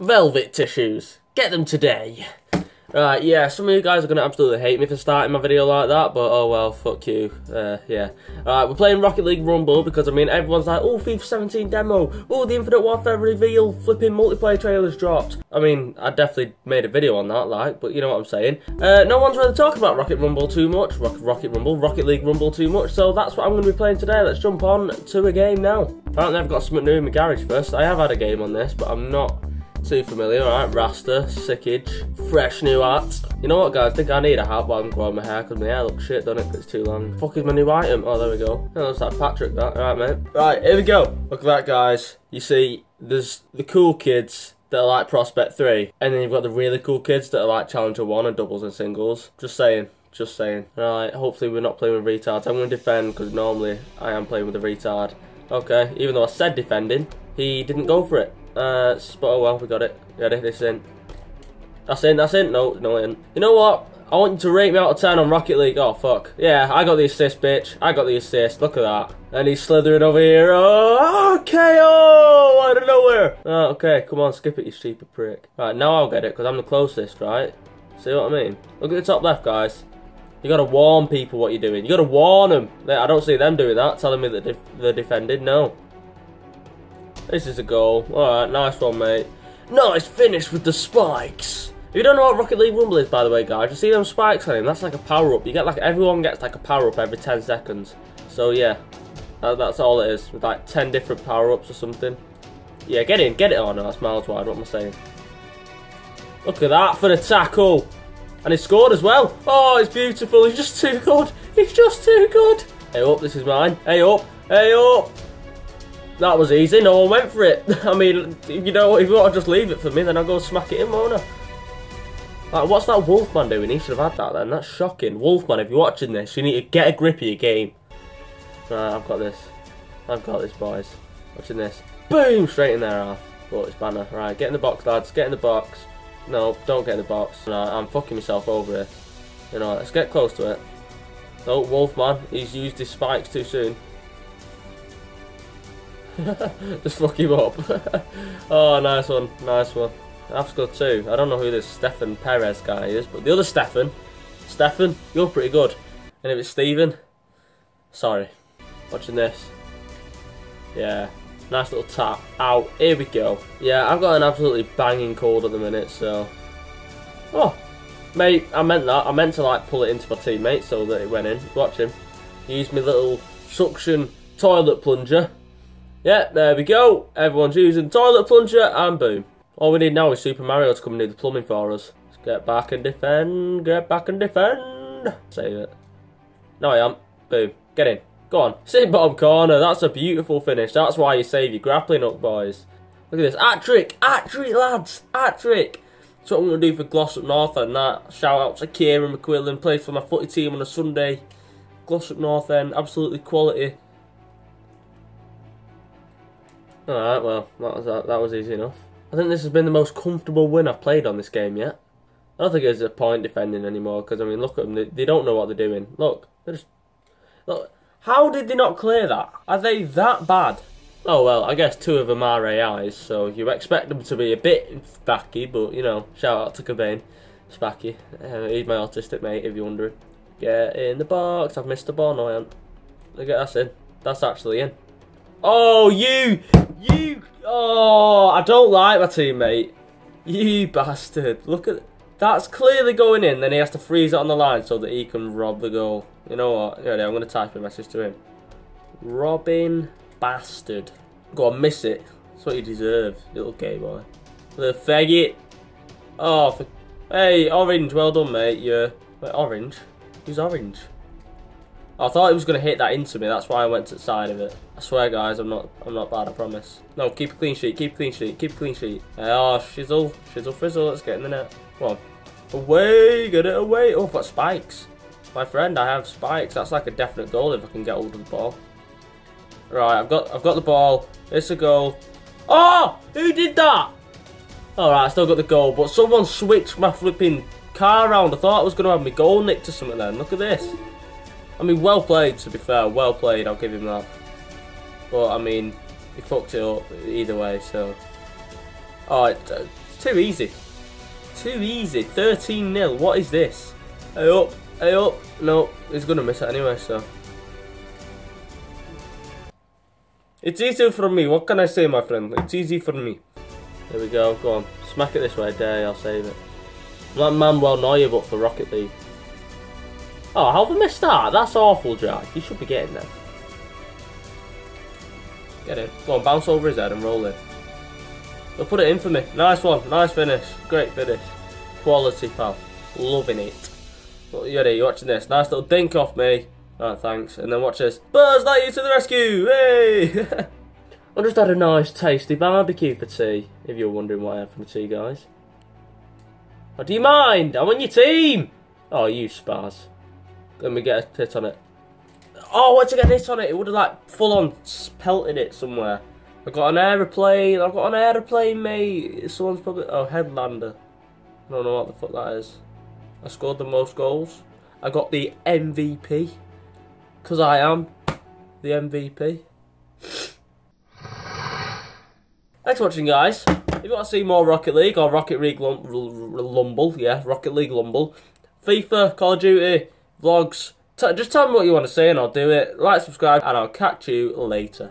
Velvet tissues. Get them today. Right, yeah, some of you guys are going to absolutely hate me for starting my video like that, but oh well, fuck you, yeah. Alright, we're playing Rocket League Rumble because, I mean, everyone's like, oh, FIFA 17 demo, oh, the Infinite Warfare reveal, flipping multiplayer trailers dropped. I mean, I definitely made a video on that, like, but you know what I'm saying. No one's really talking about Rocket League Rumble too much, so that's what I'm going to be playing today. Let's jump on to a game now. Apparently I've got something new in my garage first. I have had a game on this, but I'm not too familiar. Alright, Rasta, sickage, fresh new hat. You know what, guys? I think I need a hat, but I'm growing my hair because my hair looks shit, don't it? It's too long. Fuck is my new item? Oh, there we go. That looks like Patrick, that. Alright, mate. Right, here we go. Look at that, guys. You see, there's the cool kids that are like Prospect 3, and then you've got the really cool kids that are like Challenger 1 and doubles and singles. Just saying. Just saying. Alright, hopefully we're not playing with retards. I'm going to defend because normally I am playing with a retard. Okay, even though I said defending, he didn't go for it. But oh well, we got it. Got it, this in. That's in, that's in. No, no, it ain't. You know what? I want you to rate me out of 10 on Rocket League. Oh, fuck. Yeah, I got the assist, bitch. I got the assist. Look at that. And he's slithering over here. Oh, KO! Out of nowhere. Oh, okay, come on, skip it, you stupid prick. Right, now I'll get it, because I'm the closest, right? See what I mean? Look at the top left, guys. You gotta warn people what you're doing. You gotta warn them. I don't see them doing that, telling me that they're defended. No. This is a goal. Alright, nice one, mate. Nice finish with the spikes. If you don't know what Rocket League Rumble is, by the way, guys, you see them spikes on him? That's like a power-up. You get like, everyone gets like a power-up every 10 seconds. So, yeah. That's all it is. With like 10 different power-ups or something. Yeah, get in. Get it on. Oh, no, that's miles wide. What am I saying? Look at that for the tackle. And he scored as well. Oh, it's beautiful. He's just too good. He's just too good. Hey, up. This is mine. Hey, up. Hey, up. That was easy, no one went for it. I mean, you know what, if you want to just leave it for me, then I'll go smack it in, won't I? Like, what's that Wolfman doing? He should have had that then, that's shocking. Wolfman, if you're watching this, you need to get a grip of your game. Right, I've got this. I've got this, boys. Watching this. Boom! Straight in there, half. Oh, it's Banner. Right, get in the box, lads. Get in the box. No, don't get in the box. No, I'm fucking myself over here. You know, let's get close to it. Oh, Wolfman, he's used his spikes too soon. Just fuck him up. Oh, nice one, nice one. I've scored two. I don't know who this Stefan Perez guy is, but the other Stefan. Stefan, you're pretty good. And if it's Steven, sorry. Watching this. Yeah, nice little tap. Out. Here we go. Yeah, I've got an absolutely banging cold at the minute, so. Oh, mate, I meant that. I meant to like pull it into my teammate so that it went in. Watch him. Use my little suction toilet plunger. Yeah, there we go. Everyone's using toilet plunger and boom. All we need now is Super Mario to come and do the plumbing for us. Let's get back and defend. Get back and defend. Save it. No, I am. Boom. Get in. Go on. Sit bottom corner. That's a beautiful finish. That's why you save your grappling up, boys. Look at this. Hat-trick. Hat-trick, lads. Hat-trick. That's what I'm going to do for Glossop North End. That. Shout out to Kieran McQuillan. Plays for my footy team on a Sunday. Glossop North End. Absolutely quality. Alright, well, that was easy enough. I think this has been the most comfortable win I've played on this game yet. I don't think there's a point defending anymore, because, I mean, look at them, they don't know what they're doing. Look, they're just... Look, how did they not clear that? Are they that bad? Oh, well, I guess two of them are AIs, so you expect them to be a bit spacky, but, you know, shout out to Cobain. Spacky. He's my autistic mate, if you're wondering. Get in the box, I've missed the ball, no I haven't. Look at that's in. That's actually in. Oh, you, oh, I don't like my teammate. You bastard. Look at, that's clearly going in, then he has to freeze it on the line so that he can rob the goal. You know what, I'm going to type a message to him. Robin bastard. Go on, miss it. That's what you deserve, little gay boy. Little faggot. Oh, for, hey, orange, well done, mate. Yeah, wait, orange? Who's orange? I thought he was going to hit that into me, that's why I went to the side of it. I swear, guys, I'm not bad, I promise. No, keep a clean sheet, keep a clean sheet, keep a clean sheet. Oh, shizzle, shizzle, frizzle, let's get in the net. Come on. Away, get it away. Oh, I've got spikes. My friend, I have spikes. That's like a definite goal if I can get hold of the ball. Right, I've got the ball. It's a goal. Oh, who did that? Alright, I still got the goal, but someone switched my flipping car around. I thought I was going to have my goal nicked or something then. Look at this. I mean, well played, to be fair, well played, I'll give him that. But, I mean, He fucked it up either way, so... Oh, it's too easy. Too easy. 13-0. What is this? Hey up. Hey up. No, he's going to miss it anyway, so... It's easy for me. What can I say, my friend? It's easy for me. There we go. Go on. Smack it this way. Dare I'll save it. That man well Neuer, but for Rocket League. Oh, how have I missed that? That's awful, Jack. You should be getting that. Get it. Go on, bounce over his head and roll it. They'll put it in for me. Nice one. Nice finish. Great finish. Quality, pal. Loving it. Look, you're watching this. Nice little dink off me. Alright, thanks. And then watch this. Buzz Lightyear to the rescue! Hey! I just had a nice, tasty barbecue for tea. If you're wondering what I had for tea, guys. Oh, do you mind? I'm on your team! Oh, you spaz. Let me get a hit on it. Oh, once I get a hit on it, it would have like full on pelted it somewhere. I've got an aeroplane. I've got an aeroplane, mate. Someone's probably. Oh, Headlander. I don't know what the fuck that is. I scored the most goals. I got the MVP. Because I am the MVP. Thanks for watching, guys. If you want to see more Rocket League or Rocket League Rumble, yeah, Rocket League Rumble, FIFA, Call of Duty, vlogs, just tell me what you want to see and I'll do it. Like, subscribe, and I'll catch you later.